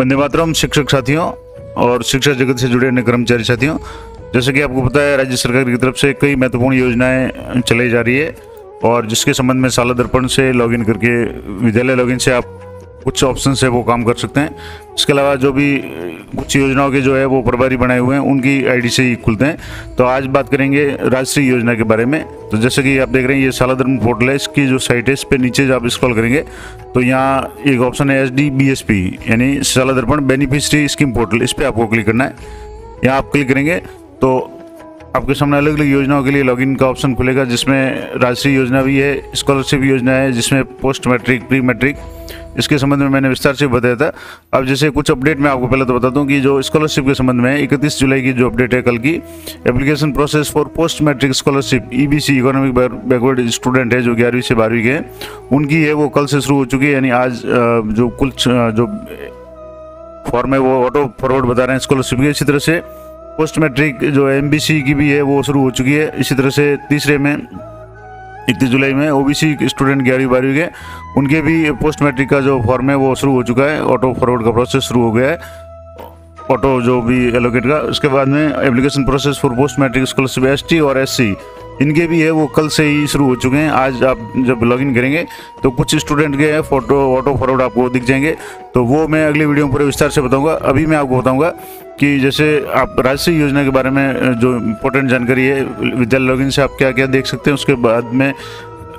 वंदे मातरम शिक्षक साथियों और शिक्षा जगत से जुड़े अन्य कर्मचारी साथियों, जैसे कि आपको पता है राज्य सरकार की तरफ से कई महत्वपूर्ण योजनाएं चलाई जा रही है और जिसके संबंध में शाला दर्पण से लॉगिन करके विद्यालय लॉगिन से आप कुछ ऑप्शन है वो काम कर सकते हैं। इसके अलावा जो भी कुछ योजनाओं के जो है वो प्रभारी बनाए हुए हैं उनकी आईडी से ही खुलते हैं। तो आज बात करेंगे राजश्री योजना के बारे में। तो जैसे कि आप देख रहे हैं ये शाला दर्पण पोर्टल है, इसकी जो साइट है इस पर नीचे आप स्क्रॉल करेंगे तो यहाँ एक ऑप्शन है एचडीबीएसपी यानी शाला दर्पण बेनिफिशरी स्कीम पोर्टल, इस पर आपको क्लिक करना है। यहाँ आप क्लिक करेंगे तो आपके सामने अलग अलग योजनाओं के लिए लॉगिन का ऑप्शन खुलेगा, जिसमें राजश्री योजना भी है, स्कॉलरशिप योजना है, जिसमें पोस्ट मैट्रिक प्री मैट्रिक इसके संबंध में मैंने विस्तार से बताया था। अब जैसे कुछ अपडेट मैं आपको पहले तो बताता हूँ कि जो स्कॉलरशिप के संबंध में 31 जुलाई की जो अपडेट है कल की, application process for post matric scholarship EBC economic backward student है जो 11वीं से 12वीं के हैं उनकी है वो कल से शुरू हो चुकी है। यानी आज जो कुछ जो फॉर्म है वो ऑटो फॉरवर्ड बता रहे हैं स्कॉलरशिप के। इसी तरह से पोस्ट मैट्रिक जो एमबीसी की भी है वो शुरू हो चुकी है। इसी तरह से तीसरे में 31 जुलाई में ओबीसी स्टूडेंट 11वीं 12वीं के उनके भी पोस्ट मैट्रिक का जो फॉर्म है वो शुरू हो चुका है, ऑटो फॉरवर्ड का प्रोसेस शुरू हो गया है, ऑटो जो भी एलोकेट का। उसके बाद में application process for post matric scholarship ST और एससी इनके भी है वो कल से ही शुरू हो चुके हैं। आज आप जब लॉगिन करेंगे तो कुछ स्टूडेंट के हैं फोटो ऑटो फॉरवर्ड आपको दिख जाएंगे, तो वो मैं अगले वीडियो में पूरे विस्तार से बताऊँगा। अभी मैं आपको बताऊँगा कि जैसे आप राजश्री योजना के बारे में जो इम्पोर्टेंट जानकारी है विद्यालय लॉगिन से आप क्या क्या देख सकते हैं, उसके बाद में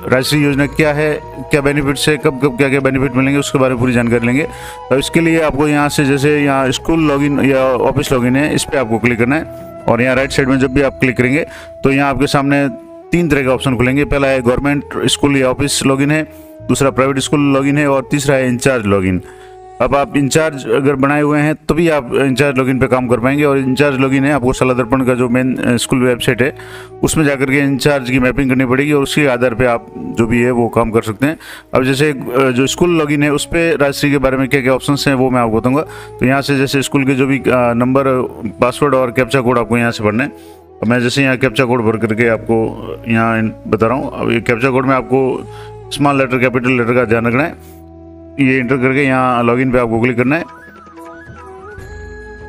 राजश्री योजना क्या है, क्या बेनिफिट्स है, कब कब क्या क्या बेनिफिट मिलेंगे उसके बारे में पूरी जानकारी लेंगे। तो इसके लिए आपको यहाँ से जैसे यहाँ स्कूल लॉगिन या ऑफिस लॉगिन है इस पर आपको क्लिक करना है और यहाँ राइट साइड में जब भी आप क्लिक करेंगे तो यहाँ आपके सामने 3 तरह के ऑप्शन खुलेंगे। पहला है गवर्नमेंट स्कूल या ऑफिस लॉगिन है, दूसरा प्राइवेट स्कूल लॉगिन है और तीसरा है इंचार्ज लॉगिन। अब आप इंचार्ज अगर बनाए हुए हैं तभी आप इंचार्ज लॉगिन पे काम कर पाएंगे और इंचार्ज लॉगिन है आपको शाला दर्पण का जो मेन स्कूल वेबसाइट है उसमें जाकर के इंचार्ज की मैपिंग करनी पड़ेगी और उसके आधार पे आप जो भी है वो काम कर सकते हैं। अब जैसे जो स्कूल लॉगिन है उस पर राजश्री के बारे में क्या क्या ऑप्शन हैं वो मैं आपको बताऊँगा। तो यहाँ से जैसे स्कूल के जो भी नंबर, पासवर्ड और कैप्चा कोड आपको यहाँ से भरना है। मैं जैसे यहाँ कैप्चा कोड भर करके आपको यहाँ बता रहा हूँ। अब ये कैप्चा कोड में आपको स्मॉल लेटर कैपिटल लेटर का ध्यान रखना है। ये इंटर करके यहाँ लॉगिन पे आपको क्लिक करना है।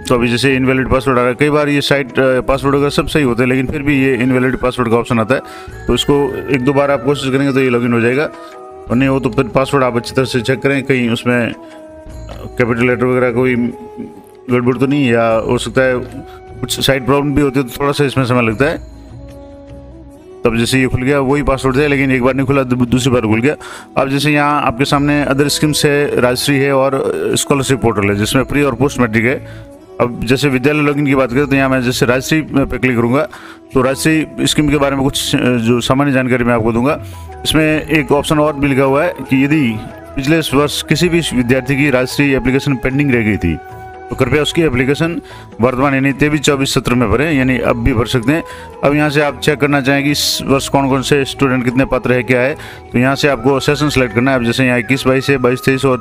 तो अभी जैसे इनवैलिड पासवर्ड आ रहा है, कई बार ये साइट पासवर्ड वगैरह सब सही होते हैं लेकिन फिर भी ये इनवैलिड पासवर्ड का ऑप्शन आता है, तो इसको 1-2 बार आप कोशिश करेंगे तो ये लॉगिन हो जाएगा और नहीं हो तो फिर पासवर्ड आप अच्छी तरह से चेक करें कहीं उसमें कैपिटल लेटर वगैरह कोई गड़बड़ तो नहीं, या हो सकता है कुछ साइट प्रॉब्लम भी होती है तो थोड़ा सा इसमें समय लगता है। तब जैसे ये खुल गया, वही पासवर्ड था लेकिन एक बार नहीं खुला, दूसरी बार खुल गया। अब जैसे यहाँ आपके सामने अदर स्कीम्स है, राजश्री है और स्कॉलरशिप पोर्टल है जिसमें प्री और पोस्ट मैट्रिक है। अब जैसे विद्यालय लॉगिन की बात करें तो यहाँ मैं जैसे राजश्री पे क्लिक करूँगा तो राजश्री स्कीम के बारे में कुछ जो सामान्य जानकारी मैं आपको दूंगा। इसमें एक ऑप्शन और भी लिखा हुआ है कि यदि पिछले वर्ष किसी भी विद्यार्थी की राजश्री एप्लीकेशन पेंडिंग रह गई थी तो कृपया उसकी एप्लीकेशन वर्तमान यानी 23-24 सत्र में भरें, यानी अब भी भर सकते हैं। अब यहाँ से आप चेक करना चाहें कि इस वर्ष कौन कौन से स्टूडेंट कितने पात्र है क्या है, तो यहाँ से आपको सेशन सेलेक्ट करना है। अब जैसे यहाँ 21-22 है, 22-23 और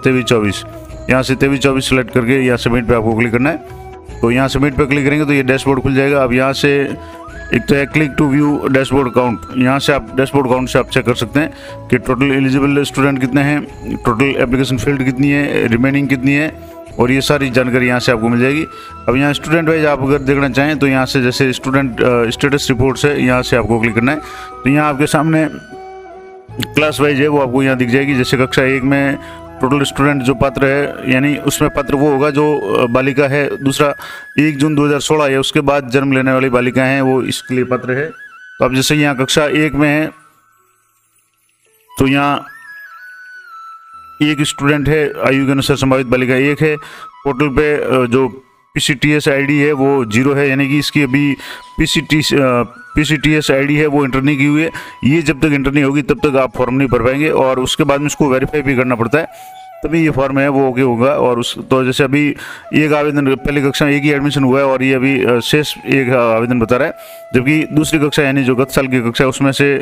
23-24, यहाँ से 23-24 सेलेक्ट करके यहाँ सबमिट पे आपको क्लिक करना है। तो यहाँ सबमिट पे क्लिक करेंगे तो ये डैशबोर्ड खुल जाएगा। अब यहाँ से एक तो है click to view dashboard count, यहाँ से आप डैशबोर्ड काउंट से आप चेक कर सकते हैं कि टोटल एलिजिबल स्टूडेंट कितने हैं, टोटल एप्लीकेशन फील्ड कितनी है, रिमेनिंग कितनी है, और ये सारी जानकारी यहाँ से आपको मिल जाएगी। अब यहाँ स्टूडेंट वाइज आप अगर देखना चाहें तो यहाँ से जैसे स्टूडेंट स्टेटस रिपोर्ट्स है, यहाँ से आपको क्लिक करना है। तो यहाँ आपके सामने क्लास वाइज है वो आपको यहाँ दिख जाएगी। जैसे कक्षा 1 में टोटल स्टूडेंट जो पात्र है यानी उसमें पात्र वो होगा जो बालिका है। दूसरा 1 जून 2016 है, उसके बाद जन्म लेने वाली बालिकाएँ हैं वो इसके लिए पात्र है। तो अब जैसे यहाँ कक्षा 1 में है तो यहाँ 1 स्टूडेंट है, आयु के अनुसार संभावित बालिका 1 है। पोर्टल पे जो पीसीटीएस आईडी है वो 0 है, यानी कि इसकी अभी पीसीटीएस आईडी है वो इंटर नहीं की हुई है। ये जब तक इंटर नहीं होगी तब तक आप फॉर्म नहीं भर पाएंगे और उसके बाद में उसको वेरीफाई भी करना पड़ता है तभी ये फॉर्म है वो ओके होगा। और उस तो जैसे अभी एक आवेदन पहली कक्षा 1 ही एडमिशन हुआ है और ये अभी शेष एक आवेदन बता रहा है, जबकि दूसरी कक्षा यानी जो गत साल की कक्षा उसमें से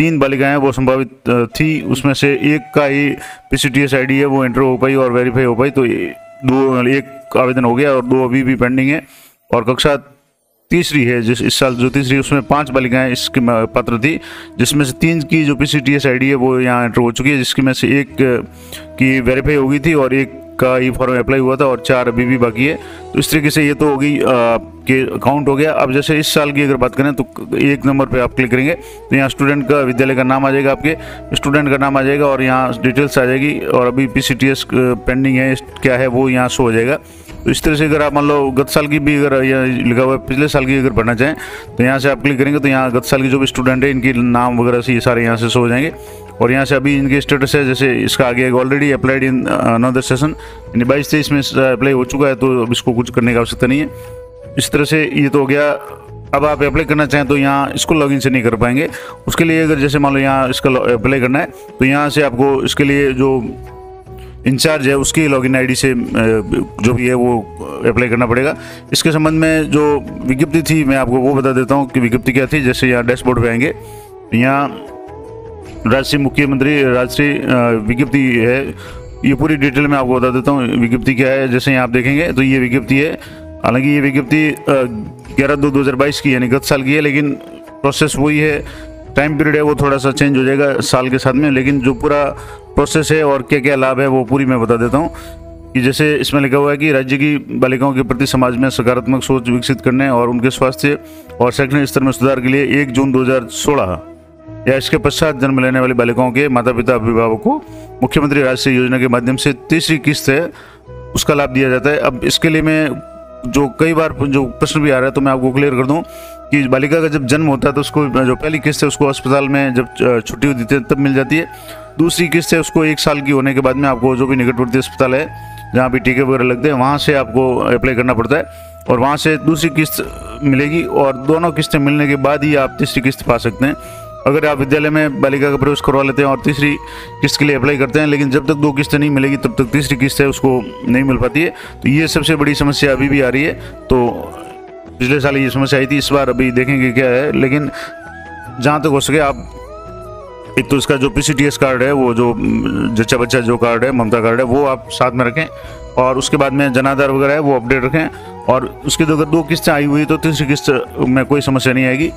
3 बालिकाएँ वो संभावित थी, उसमें से 1 का ही पीसीटीएस आईडी है वो एंटर हो पाई और वेरीफाई हो पाई। तो 2 आवेदन हो गया और 2 अभी भी पेंडिंग है। और कक्षा 3 है जिस इस साल जो 3 उसमें 5 बालिकाएँ इसकी पात्र थी, जिसमें से 3 की जो पीसीटीएस आईडी है वो यहाँ एंटर हो चुकी है, जिसकी में से 1 की वेरीफाई हो गई थी और 1 का ई फॉर्म अप्लाई हुआ था और 4 अभी भी बाकी है। तो इस तरीके से ये तो होगी कि काउंट हो गया। अब जैसे इस साल की अगर बात करें तो 1 नंबर पे आप क्लिक करेंगे तो यहाँ स्टूडेंट का विद्यालय का नाम आ जाएगा, आपके स्टूडेंट का नाम आ जाएगा और यहाँ डिटेल्स आ जाएगी और अभी पीसीटीएस पेंडिंग है क्या है वो यहाँ शो हो जाएगा। तो इस तरह से अगर आप मान लो गत साल की भी अगर लिखा हुआ है पिछले साल की अगर भरना चाहें तो यहाँ से आप क्लिक करेंगे तो यहाँ गत साल की जो भी स्टूडेंट है इनके नाम वगैरह से ये सारे यहाँ से शो हो जाएंगे और यहाँ से अभी इनके स्टेटस है। जैसे इसका आगे already applied in another session यानी 22-23 में अप्लाई हो चुका है तो अब इसको कुछ करने की आवश्यकता नहीं है। इस तरह से ये तो हो गया। अब आप अप्लाई करना चाहें तो यहाँ इसको लॉगिन से नहीं कर पाएंगे। उसके लिए अगर जैसे मान लो यहाँ इसका अप्लाई करना है तो यहाँ से आपको इसके लिए जो इंचार्ज है उसकी लॉगिन आईडी से जो भी है वो अप्लाई करना पड़ेगा। इसके संबंध में जो विज्ञप्ति थी मैं आपको वो बता देता हूँ कि विज्ञप्ति क्या थी। जैसे यहाँ डैशबोर्ड पे आएंगे, यहाँ राजश्री मुख्यमंत्री राजश्री विज्ञप्ति है, ये पूरी डिटेल मैं आपको बता देता हूँ विज्ञप्ति क्या है। जैसे यहाँ आप देखेंगे तो ये विज्ञप्ति है, हालांकि ये विज्ञप्ति 11/2/2022 की यानी गत साल की है, लेकिन प्रोसेस वही है, टाइम पीरियड है वो थोड़ा सा चेंज हो जाएगा साल के साथ में, लेकिन जो पूरा प्रोसेस है और क्या क्या लाभ है वो पूरी मैं बता देता हूँ। कि जैसे इसमें लिखा हुआ है कि राज्य की बालिकाओं के प्रति समाज में सकारात्मक सोच विकसित करने और उनके स्वास्थ्य और शैक्षणिक स्तर में सुधार के लिए 1 जून 2016 या इसके पश्चात जन्म लेने वाली बालिकाओं के माता पिता अभिभावकों को मुख्यमंत्री राष्ट्रीय योजना के माध्यम से तीसरी किस्त है उसका लाभ दिया जाता है। अब इसके लिए मैं जो कई बार जो प्रश्न भी आ रहा है तो मैं आपको क्लियर कर दूं कि बालिका का जब जन्म होता है तो उसको जो पहली किस्त है उसको अस्पताल में जब छुट्टी देते हैं तब मिल जाती है। दूसरी किस्त है उसको 1 साल की होने के बाद में आपको जो भी निकटवर्ती अस्पताल है जहाँ भी टीके वगैरह लगते हैं वहाँ से आपको अप्लाई करना पड़ता है और वहाँ से दूसरी किस्त मिलेगी और दोनों किस्तें मिलने के बाद ही आप तीसरी किस्त पा सकते हैं। अगर आप विद्यालय में बालिका का प्रवेश करवा लेते हैं और तीसरी किस्त के लिए अप्लाई करते हैं लेकिन जब तक 2 किस्तें नहीं मिलेगी तब तक तीसरी किस्त है उसको नहीं मिल पाती है। तो ये सबसे बड़ी समस्या अभी भी आ रही है। तो पिछले साल ये समस्या आई थी, इस बार अभी देखेंगे क्या है, लेकिन जहाँ तक हो सके आप एक तो इसका जो पीसीटीएस कार्ड है वो जो जच्चा बच्चा जो कार्ड है ममता कार्ड है वो आप साथ में रखें और उसके बाद में जनाधार वगैरह है वो अपडेट रखें और उसके अगर 2 किस्तें आई हुई तो तीसरी किस्त में कोई समस्या नहीं आएगी।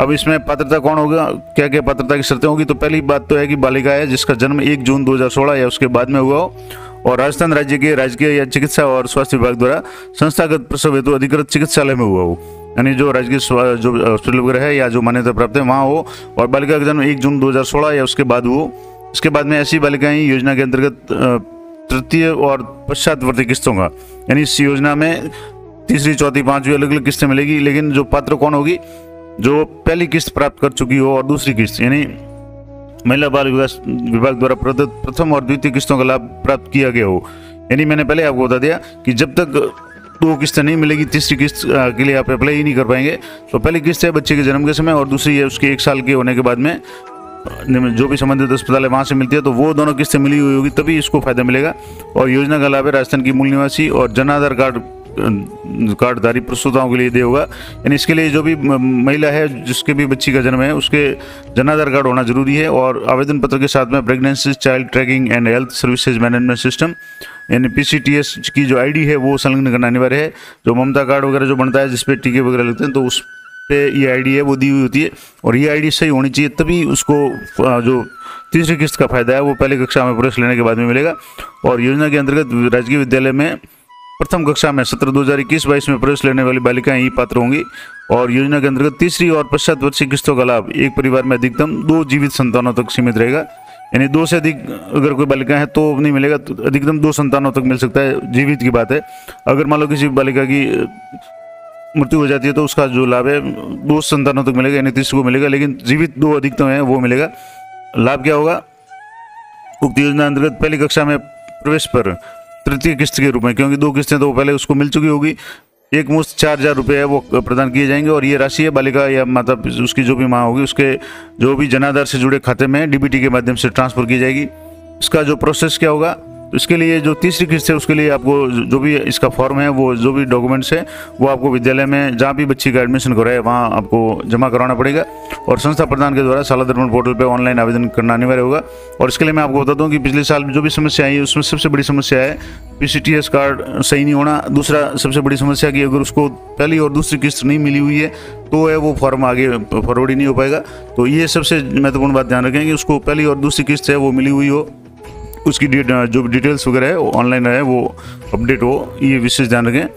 अब इसमें पात्रता कौन होगा, क्या क्या पात्रता की शर्तें होगी, तो पहली बात तो है कि बालिका है जिसका जन्म 1 जून 2016 या उसके बाद में हुआ हो और राजस्थान राज्य के राजकीय या चिकित्सा और स्वास्थ्य विभाग द्वारा संस्थागत प्रसव हेतु अधिकृत चिकित्सालय में हुआ हो यानी जो राजकीय जो हॉस्पिटल वगैरह है या जो मान्यता प्राप्त है वहाँ हो और बालिका का जन्म 1 जून 2016 या उसके बाद हो। इसके बाद में ऐसी बालिकाएँ योजना के अंतर्गत तृतीय और पश्चातवर्ती किस्तों का यानी इस योजना में तीसरी चौथी पाँचवीं अलग अलग किस्तें मिलेगी, लेकिन जो पात्र कौन होगी, जो पहली किस्त प्राप्त कर चुकी हो और दूसरी किस्त यानी महिला बाल विकास विभाग द्वारा प्रदत्त प्रथम और द्वितीय किस्तों का लाभ प्राप्त किया गया हो। यानी मैंने पहले आपको बता दिया कि जब तक 2 किस्तें नहीं मिलेगी तीसरी किस्त के लिए आप अप्लाई ही नहीं कर पाएंगे। तो पहली किस्त है बच्चे के जन्म के समय और दूसरी है उसके 1 साल के होने के बाद में जो भी संबंधित अस्पताल है वहाँ से मिलती है, तो वो दोनों किस्तें मिली हुई होगी तभी इसको फायदा मिलेगा। और योजना का लाभ है राजस्थान की मूल निवासी और जन आधार कार्डधारी प्रसूताओं के लिए दे होगा यानी इसके लिए जो भी महिला है जिसके भी बच्ची का जन्म है उसके जनाधार कार्ड होना जरूरी है और आवेदन पत्र के साथ में pregnancy child tracking and health services management system यानी पीसीटीएस की जो आईडी है वो संलग्न करना अनिवार्य है। जो ममता कार्ड वगैरह जो बनता है जिसपे टीके वगैरह लगते हैं तो उस पे ये आईडी है वो दी हुई होती है और ये आईडी सही होनी चाहिए तभी उसको जो तीसरी किस्त का फायदा है वो पहले कक्षा में प्रवेश लेने के बाद में मिलेगा। और योजना के अंतर्गत राजकीय विद्यालय में प्रथम कक्षा में सत्र 2021-22 में प्रवेश लेने वाली बालिकाएं ही पात्र होंगी और योजना के अंतर्गत तीसरी और पश्चातवर्ती किस्तों का लाभ एक परिवार में अधिकतम 2 जीवित संतानों तक सीमित रहेगा यानी 2 से अधिक अगर कोई बालिका है तो नहीं मिलेगा, तो अधिकतम 2 संतानों तक मिल सकता है, जीवित की बात है। अगर मान लो किसी बालिका की मृत्यु हो जाती है तो उसका जो लाभ है 2 संतानों तक मिलेगा यानी 30 को मिलेगा, लेकिन जीवित 2 अधिकतम है वो मिलेगा। लाभ क्या होगा, उक्त योजना अंतर्गत पहली कक्षा में प्रवेश पर तृतीय किस्त के रूप में, क्योंकि 2 किस्तें तो पहले उसको मिल चुकी होगी, 1 मुश्त 4000 रुपये है वो प्रदान किए जाएंगे और ये राशि है बालिका या माता उसकी जो भी माँ होगी उसके जो भी जनाधार से जुड़े खाते में डीबीटी के माध्यम से ट्रांसफर की जाएगी। इसका जो प्रोसेस क्या होगा, इसके लिए जो तीसरी किस्त है उसके लिए आपको जो भी इसका फॉर्म है वो जो भी डॉक्यूमेंट्स है वो आपको विद्यालय में जहाँ भी बच्ची का एडमिशन कराए वहाँ आपको जमा करवाना पड़ेगा और संस्था प्रधान के द्वारा शाला दर्पण पोर्टल पे ऑनलाइन आवेदन करना अनिवार्य होगा। और इसके लिए मैं आपको बता दूँ कि पिछले साल जो भी समस्या आई उसमें सबसे बड़ी समस्या है पीसीटीएस कार्ड सही नहीं होना। दूसरा सबसे बड़ी समस्या कि अगर उसको पहली और दूसरी किस्त नहीं मिली हुई है तो है वो फॉर्म आगे फॉरवर्ड ही नहीं हो पाएगा। तो ये सबसे महत्वपूर्ण बात ध्यान रखें कि उसको पहली और दूसरी किस्त है वो मिली हुई हो। उसकी जो डिटेल्स वगैरह है ऑनलाइन है वो अपडेट हो, ये विशेष ध्यान रखें।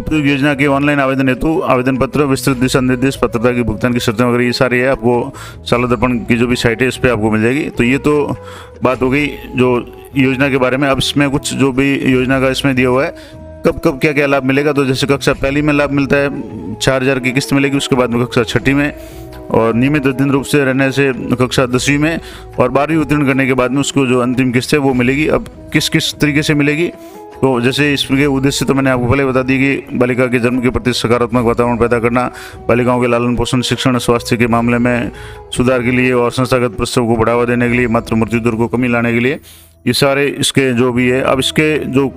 उपयुक्त योजना के ऑनलाइन आवेदन हेतु आवेदन पत्र, विस्तृत दिशा निर्देश, पात्रता की भुगतान की शर्तें वगैरह ये सारी है, आपको शाला दर्पण की जो भी साइट है इस पर आपको मिल जाएगी। तो ये तो बात हो गई जो योजना के बारे में। अब इसमें कुछ जो भी योजना का इसमें दिया हुआ है कब कब क्या क्या लाभ मिलेगा, तो जैसे कक्षा पहली में लाभ मिलता है 4000 की किस्त मिलेगी, उसके बाद में कक्षा छठी में और नियमित अध्ययन रूप से रहने से कक्षा 10वीं में और 12वीं उत्तीर्ण करने के बाद में उसको जो अंतिम किस्त है वो मिलेगी। अब किस किस तरीके से मिलेगी, तो जैसे इसके उद्देश्य तो मैंने आपको पहले बता दी कि बालिका के जन्म के प्रति सकारात्मक वातावरण पैदा करना, बालिकाओं के लालन पोषण, शिक्षण, स्वास्थ्य के मामले में सुधार के लिए और संस्थागत प्रस्ताव को बढ़ावा देने के लिए, मातृ मृत्यु दर को कमी लाने के लिए, ये सारे इसके जो भी है। अब इसके जो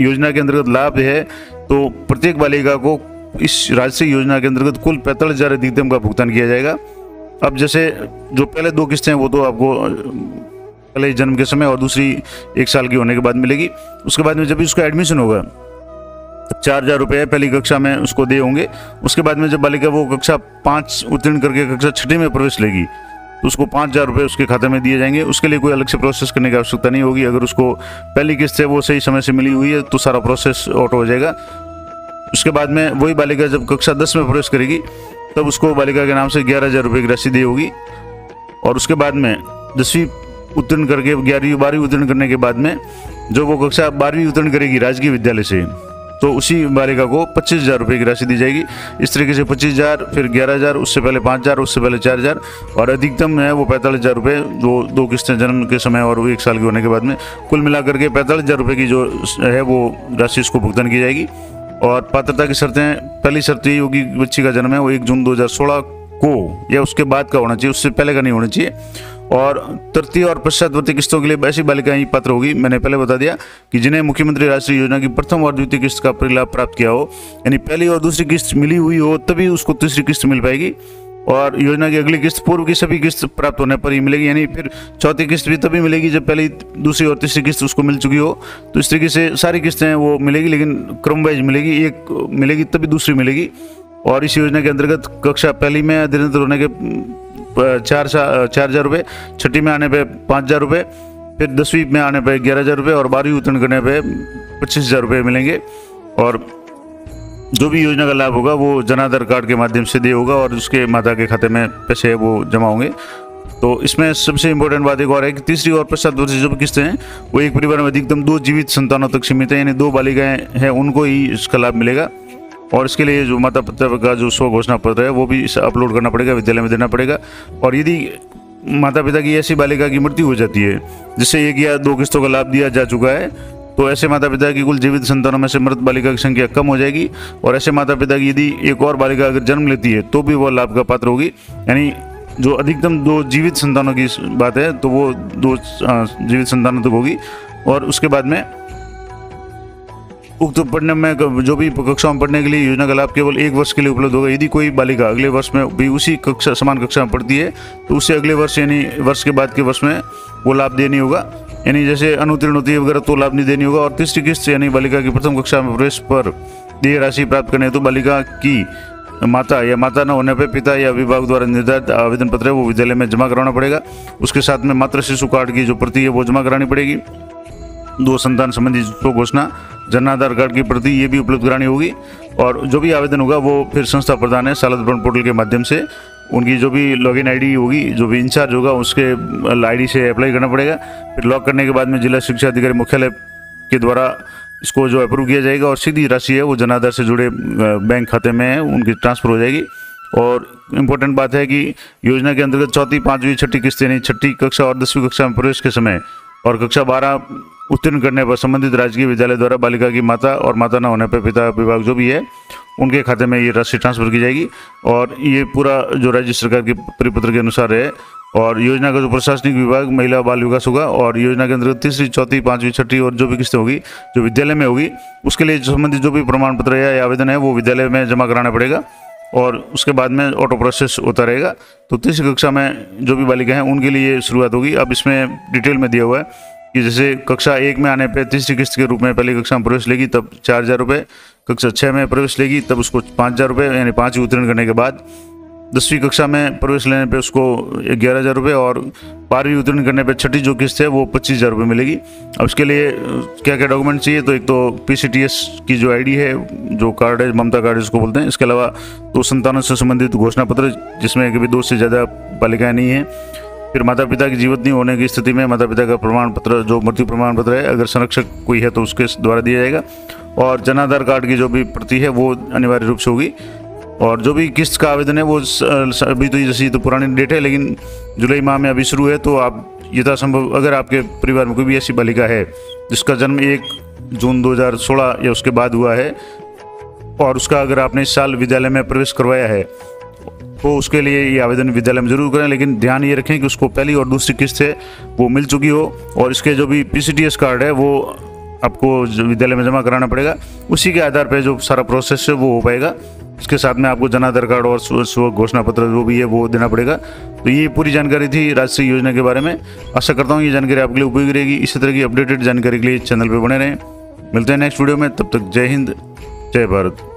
योजना के अंतर्गत लाभ है तो प्रत्येक बालिका को इस राजस्व योजना के अंतर्गत कुल 45,000 का भुगतान किया जाएगा। अब जैसे जो पहले दो किस्तें हैं वो तो आपको पहले जन्म के समय और दूसरी 1 साल की होने के बाद मिलेगी। उसके बाद में जब भी उसका एडमिशन होगा तो 4000 रुपये पहली कक्षा में उसको दे होंगे। उसके बाद में जब बालिका वो कक्षा 5 उत्तीर्ण करके कक्षा 6ठी में प्रवेश लेगी तो उसको 5000 रुपये उसके खाते में दिए जाएंगे। उसके लिए कोई अलग से प्रोसेस करने की आवश्यकता नहीं होगी, अगर उसको पहली किस्त है वो सही समय से मिली हुई है तो सारा प्रोसेस ऑटो हो जाएगा। उसके बाद में वही बालिका जब कक्षा 10 में प्रवेश करेगी तब उसको बालिका के नाम से 11000 रुपये की राशि दी होगी। और उसके बाद में 10वीं उत्तीर्ण करके 11वीं 12वीं उत्तीर्ण करने के बाद में जो वो कक्षा 12वीं उत्तीर्ण करेगी राजकीय विद्यालय से तो उसी बालिका को 25000 रुपये की राशि दी जाएगी। इस तरीके से 25000, फिर 11000, उससे पहले 5000, उससे पहले 4000 और अधिकतम है वो 45,000 रुपये जो दो किस्तें जन्म के समय और 1 साल के होने के बाद में, कुल मिलाकर के 45,000 रुपये की जो है वो राशि उसको भुगतान की जाएगी। और पात्रता की शर्तें, पहली शर्त ये होगी बच्ची का जन्म है वो 1 जून 2016 को या उसके बाद का होना चाहिए, उससे पहले का नहीं होना चाहिए। और तृतीय और पश्चातवर्ती किस्तों के लिए ऐसी बालिकाएं ही पात्र होगी, मैंने पहले बता दिया कि जिन्हें मुख्यमंत्री राष्ट्रीय योजना की प्रथम और द्वितीय किस्त का परिलाभ प्राप्त किया हो, यानी पहली और दूसरी किस्त मिली हुई हो तभी उसको तीसरी किस्त मिल पाएगी। और योजना की अगली किस्त पूर्व की सभी किस्त प्राप्त होने पर ही मिलेगी, यानी फिर चौथी किस्त भी तभी मिलेगी जब पहली, दूसरी और तीसरी किस्त उसको मिल चुकी हो। तो इस तरीके से सारी किस्तें वो मिलेगी, लेकिन क्रम वाइज मिलेगी, एक मिलेगी तभी दूसरी मिलेगी। और इस योजना के अंतर्गत कक्षा पहली में अध्ययनरत होने के 4000 रुपये, छठी में आने पे 5000 रुपये, फिर 10वीं में आने पे 11000 रुपये और 12वीं उत्तीर्ण करने पे 25000 रुपये मिलेंगे। और जो भी योजना का लाभ होगा वो जनाधार कार्ड के माध्यम से दिया होगा और उसके माता के खाते में पैसे वो जमा होंगे। तो इसमें सबसे इंपॉर्टेंट बात एक और है कि तीसरी और पश्चातवर्ती जो किस्तें हैं वो एक परिवार में अधिकतम 2 जीवित संतानों तक सीमित है, यानी 2 बालिकाएँ हैं उनको ही इसका लाभ मिलेगा। और इसके लिए जो माता पिता का जो स्व घोषणा पत्र है वो भी अपलोड करना पड़ेगा, विद्यालय में देना पड़ेगा। और यदि माता पिता की ऐसी बालिका की मृत्यु हो जाती है जिससे 1 या 2 किस्तों का लाभ दिया जा चुका है तो ऐसे माता पिता की कुल जीवित संतानों में से मृत बालिका की संख्या कम हो जाएगी। और ऐसे माता पिता की यदि एक और बालिका अगर जन्म लेती है तो भी वह लाभ का पात्र होगी, यानी जो अधिकतम 2 जीवित संतानों की बात है तो वो 2 जीवित संतानों तक होगी। और उसके बाद में उक्त पढ़ने में जो भी कक्षाओं में पढ़ने के लिए योजना का लाभ केवल 1 वर्ष के लिए उपलब्ध होगा। यदि कोई बालिका अगले वर्ष में भी उसी कक्षा समान कक्षा में पढ़ती है तो उसे अगले वर्ष यानी वर्ष के बाद के वर्ष में वो लाभ देनी होगा, यानी जैसे अनुत्तीर्ण होती है वगैरह तो लाभ नहीं देनी होगा। और तीसरी किस्त यानी बालिका की प्रथम कक्षा में प्रवेश पर ये राशि प्राप्त करने तो बालिका की माता या माता न होने पर पिता या विभाग द्वारा निर्धारित आवेदन पत्र है वो विद्यालय में जमा कराना पड़ेगा। उसके साथ में मातृ शिशु कार्ड की जो प्रति है वो जमा करानी पड़ेगी। 2 संतान संबंधी जो घोषणा जनाधार कार्ड की प्रति ये भी उपलब्ध करानी होगी। और जो भी आवेदन होगा वो फिर संस्था प्रधान है शाला दर्पण पोर्टल के माध्यम से उनकी जो भी लॉगिन आईडी होगी, जो भी इंचार्ज होगा उसके आईडी से अप्लाई करना पड़ेगा। फिर लॉग करने के बाद में जिला शिक्षा अधिकारी मुख्यालय के द्वारा इसको जो अप्रूव किया जाएगा और सीधी राशि है वो जनाधार से जुड़े बैंक खाते में उनकी ट्रांसफ़र हो जाएगी। और इम्पोर्टेंट बात है कि योजना के अंतर्गत चौथी, 5वीं, 6ठी किस्त यानी 6ठी कक्षा और 10वीं कक्षा में प्रवेश के समय और कक्षा 12 उत्तीर्ण करने पर संबंधित राजकीय विद्यालय द्वारा बालिका की माता और माता न होने पर पिता विभाग जो भी है उनके खाते में ये राशि ट्रांसफर की जाएगी। और ये पूरा जो राज्य सरकार के परिपत्र के अनुसार है। और योजना का जो प्रशासनिक विभाग महिला बाल विकास होगा और योजना के अंतर्गत 3री, 4ठी, 5वीं, 6ठी और जो भी किस्तें होगी जो विद्यालय में होगी उसके लिए संबंधित जो भी प्रमाण पत्र या आवेदन है वो विद्यालय में जमा कराना पड़ेगा और उसके बाद में ऑटो प्रोसेस होता रहेगा। तो 3री कक्षा में जो भी बालिका हैं उनके लिए शुरुआत होगी। अब इसमें डिटेल में दिया हुआ है कि जैसे कक्षा 1 में आने पे 3री किस्त के रूप में पहली कक्षा में प्रवेश लेगी तब 4000 रुपये, कक्षा 6 में प्रवेश लेगी तब उसको 5000 रुपये यानी 5वीं उत्तीर्ण करने के बाद, 10वीं कक्षा में प्रवेश लेने पे उसको 11,000 रुपये और 12वीं उत्तीर्ण करने पे छठी जो किस्त है वो 25,000 रुपये मिलेगी। अब इसके लिए क्या क्या डॉक्यूमेंट चाहिए, तो एक तो पीसीटीएस की जो आईडी है, जो कार्ड है, ममता कार्ड इसको बोलते हैं। इसके अलावा तो संतानों से संबंधित घोषणा पत्र जिसमें कभी 2 से ज़्यादा बालिकाएँ नहीं हैं। फिर माता पिता की जीवित नहीं होने की स्थिति में माता पिता का प्रमाण पत्र, जो मृत्यु प्रमाण पत्र है, अगर संरक्षक कोई है तो उसके द्वारा दिया जाएगा। और जनाधार कार्ड की जो भी प्रति है वो अनिवार्य रूप से होगी। और जो भी किस्त का आवेदन है वो अभी तो जैसी तो पुरानी डेट है, लेकिन जुलाई माह में अभी शुरू है, तो आप यथासंभव अगर आपके परिवार में कोई भी ऐसी बालिका है जिसका जन्म 1 जून 2016 या उसके बाद हुआ है और उसका अगर आपने इस साल विद्यालय में प्रवेश करवाया है तो उसके लिए ये आवेदन विद्यालय में जरूर करें। लेकिन ध्यान ये रखें कि उसको पहली और दूसरी किस्त है वो मिल चुकी हो और इसके जो भी पीसीटीएस कार्ड है वो आपको जो विद्यालय में जमा कराना पड़ेगा, उसी के आधार पर जो सारा प्रोसेस है वो हो पाएगा। इसके साथ में आपको जनाधार कार्ड और स्व घोषणा पत्र जो भी है वो देना पड़ेगा। तो ये पूरी जानकारी थी राजश्री योजना के बारे में। आशा करता हूँ ये जानकारी आपके लिए उपयोगी रहेगी। इसी तरह की अपडेटेड जानकारी के लिए चैनल पर बने रहें। मिलते हैं नेक्स्ट वीडियो में, तब तक जय हिंद, जय भारत।